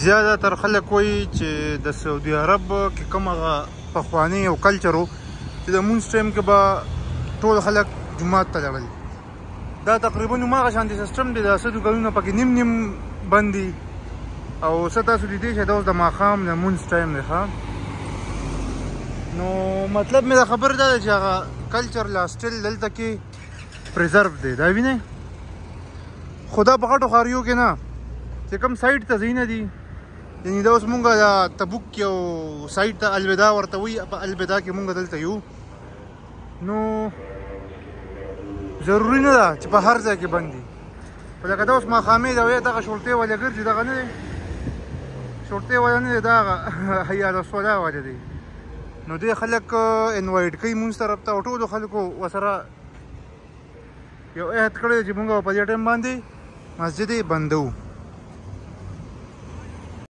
زیادتر خلک وایي چې د سعودي عرب کې کوم هغه پخوانی او کلچر و چې د مونځ ټایم کې به ټول خلک جومات ته لاړل. دا تقریبا هماغه شانتې سسټم دی، دا سدو کلونه پکې نیم نیم بند دي. او څه تاسو لیدی چې دا اوس د ماښام د مونځ ټایم دی ښه. نو مطلب مې دا خبره دا ده چې هغه کلچر لا سټل دلته کې پریزرو دی. دا وینئ خو دا په غټو خاریو کې نه چې کوم سایډ ته ځینه دي، یعنې دا اوس مونږ د تبوک کې او سایډ ته البدا ورته وایي، په البدا کې مونږ دلته یو. نو ضروري نه ده چې په هر ځای کې بند دي. خو لکه دا اوس ماښامې ده وایي دغه شورتې والا ګرځي، دغه نه دی شورتې والا نه دی، دا هغه حیا رسولا والا دی. نو دې خلک انوایټ کوي مونږ طرف ته، او ټولو خلکو ورسره یو عهد کړی چې مونږ په دې ټایم باندې مسجد یې بندوو.